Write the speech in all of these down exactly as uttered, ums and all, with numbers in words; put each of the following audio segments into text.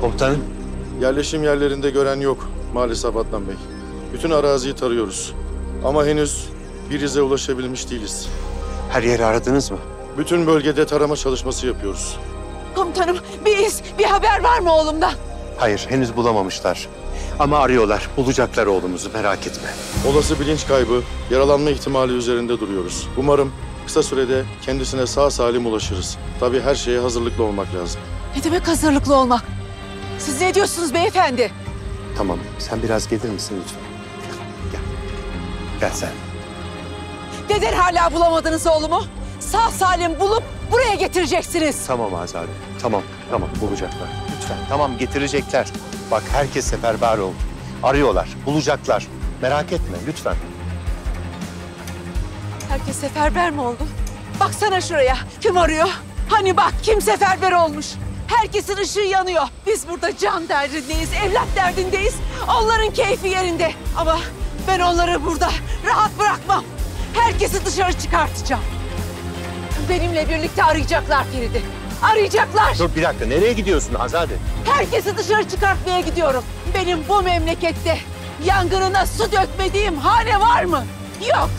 Komutanım. Yerleşim yerlerinde gören yok maalesef Adnan Bey. Bütün araziyi tarıyoruz. Ama henüz bir ize ulaşabilmiş değiliz. Her yeri aradınız mı? Bütün bölgede tarama çalışması yapıyoruz. Komutanım, bir iz, bir haber var mı oğlumdan? Hayır, henüz bulamamışlar. Ama arıyorlar, bulacaklar oğlumuzu, merak etme. Olası bilinç kaybı, yaralanma ihtimali üzerinde duruyoruz. Umarım kısa sürede kendisine sağ salim ulaşırız. Tabii her şeye hazırlıklı olmak lazım. Ne demek hazırlıklı olmak? Siz ne diyorsunuz beyefendi? Tamam, sen biraz gelir misin lütfen? Gel, gel sen. Neden hala bulamadınız oğlumu? Sağ salim bulup buraya getireceksiniz. Tamam Azade, tamam, tamam bulacaklar. Lütfen, tamam getirecekler. Bak herkes seferber oldu. Arıyorlar, bulacaklar. Merak etme, lütfen. Herkes seferber mi oldu? Baksana şuraya, kim arıyor? Hani bak, kim seferber olmuş? Herkesin ışığı yanıyor. Biz burada can derdindeyiz, evlat derdindeyiz. Onların keyfi yerinde. Ama ben onları burada rahat bırakmam. Herkesi dışarı çıkartacağım. Benimle birlikte arayacaklar Ferit'i. Arayacaklar. Dur bir dakika, nereye gidiyorsun Azade? Herkesi dışarı çıkartmaya gidiyorum. Benim bu memlekette yangınına su dökmediğim hane var mı? Yok.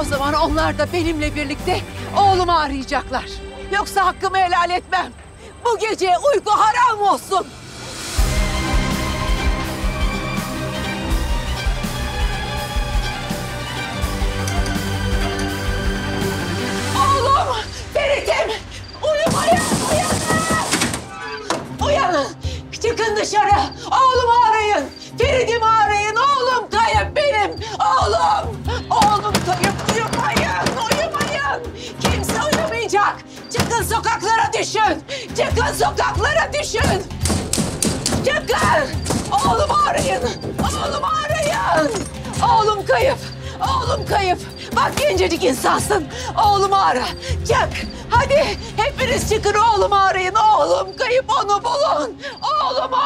O zaman onlar da benimle birlikte oğlumu arayacaklar. Yoksa hakkımı helal etmem. Bu gece uyku haram olsun. Oğlum, Ferit'im, uyum, uyan, uyanın, uyanın. Çıkın dışarı, oğlumu arayın, Ferit'imi arayın, oğlum kayıp benim, oğlum, oğlum kayıp, uyumayın, uyumayın. Kimse uyumayacak. Çıkın sokaklara düşün, çıkın sokaklara düşün. Çıkın, oğlumu arayın, oğlumu arayın. Oğlum kayıp, oğlum kayıp. Bak gencecik insansın, oğlumu ara, çık. Hadi hepiniz çıkın oğlumu arayın, oğlum kayıp onu bulun. Oğlumu,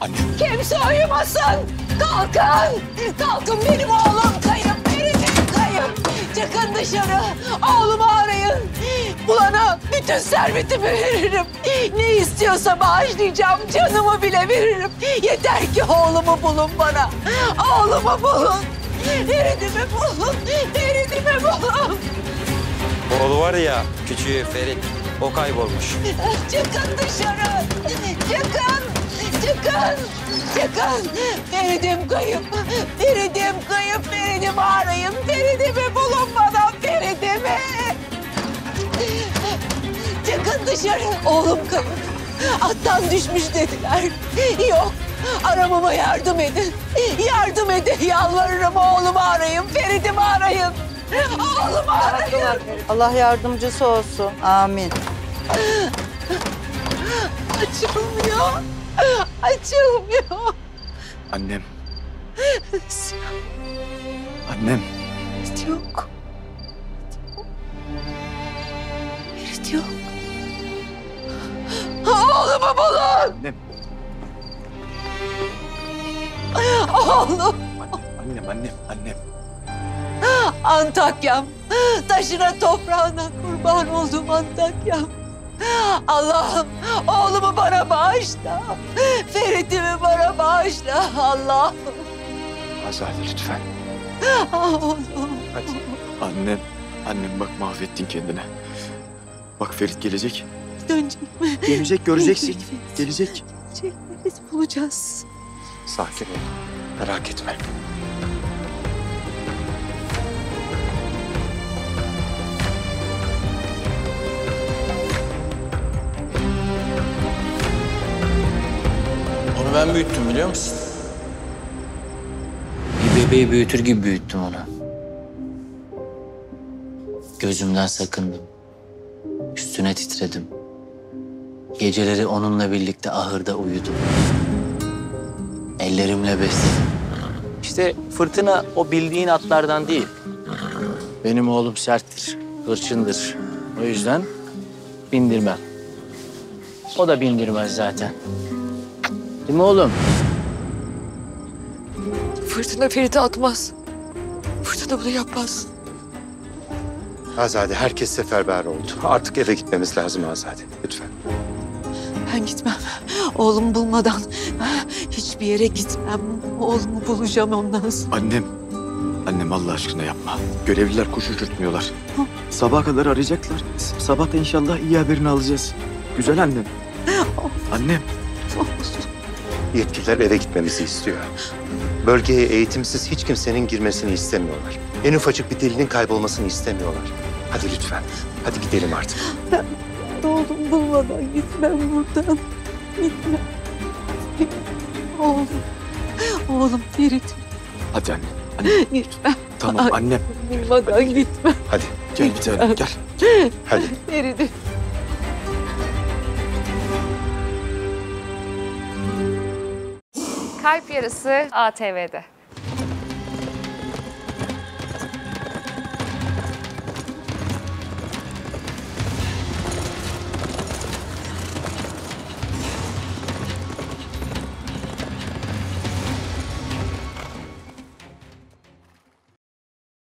anne. Kimse uyumasın, kalkın. Kalkın benim oğlum kayıp, benim kayıp. Çıkın dışarı, oğlumu arayın. Bulana bütün servetimi veririm. Ne istiyorsa bağışlayacağım, canımı bile veririm. Yeter ki oğlumu bulun bana, oğlumu bulun. Ferit'imi bulun, Ferit'imi bulun. Oğlu var ya, küçüğü Ferit, o kaybolmuş. Çıkın dışarı, çıkın, çıkın, çıkın. Ferit'im kayıp, Ferit'im kayıp, Ferit'imi arayın. Ferit'imi bulun bana, Ferit'imi. Çıkın dışarı, oğlum kayıp. Attan düşmüş dediler, yok. Aramama yardım edin. Yardım edin. Yalvarırım oğlumu arayın. Ferit'imi arayın. Oğlumu arayın. Allah yardımcısı olsun. Amin. Açılmıyor. Açılmıyor. Annem. Annem. Ferit yok. Ferit yok. Oğlumu bulun. Annem. Oğlum. Annem, annem, annem, annem. Antakya'm, taşına toprağına kurban oldum Antakya'm. Allah'ım, oğlumu bana bağışla. Ferit'imi bana bağışla Allah'ım. Azade lütfen. Oğlum. Hadi. Annem, annem bak mahvettin kendine. Bak Ferit gelecek. Dönecek mi? Gelecek, göreceksin. Gelecek. Gelecek, biz bulacağız. Sakin ol, merak etme. Onu ben büyüttüm biliyor musun? Bir bebeği büyütür gibi büyüttüm onu. Gözümden sakındım. Üstüne titredim. Geceleri onunla birlikte ahırda uyudum. Ellerimle besledim. İşte Fırtına o bildiğin atlardan değil. Benim oğlum serttir, hırçındır. O yüzden bindirmem. O da bindirmez zaten. Değil mi oğlum? Fırtına Ferit'i atmaz. Fırtına bunu yapmaz. Azade, herkes seferber oldu. Artık eve gitmemiz lazım Azade, lütfen. Ben gitmem. Oğlumu bulmadan hiçbir yere gitmem. Oğlumu bulacağım ondan sonra. Annem. Annem Allah aşkına yapma. Görevliler kuş uçurtmuyorlar. Hı? Sabaha kadar arayacaklar. Sabah da inşallah iyi haberini alacağız. Güzel annem. Of. Annem. Of. Yetkililer eve gitmemizi istiyor. Bölgeye eğitimsiz hiç kimsenin girmesini istemiyorlar. En ufacık bir delinin kaybolmasını istemiyorlar. Hadi lütfen. Hadi gidelim artık. Ben oğlum bulmadan gitmem buradan. Gitmem. Oğlum. Oğlum Ferit. Hadi anne. Anne. Gitmem. Tamam annem. Bulmadan gitmem. Hadi gel gitmem. Gidelim gel. Hadi. Ferit'im. Kalp Yarası A T V'de.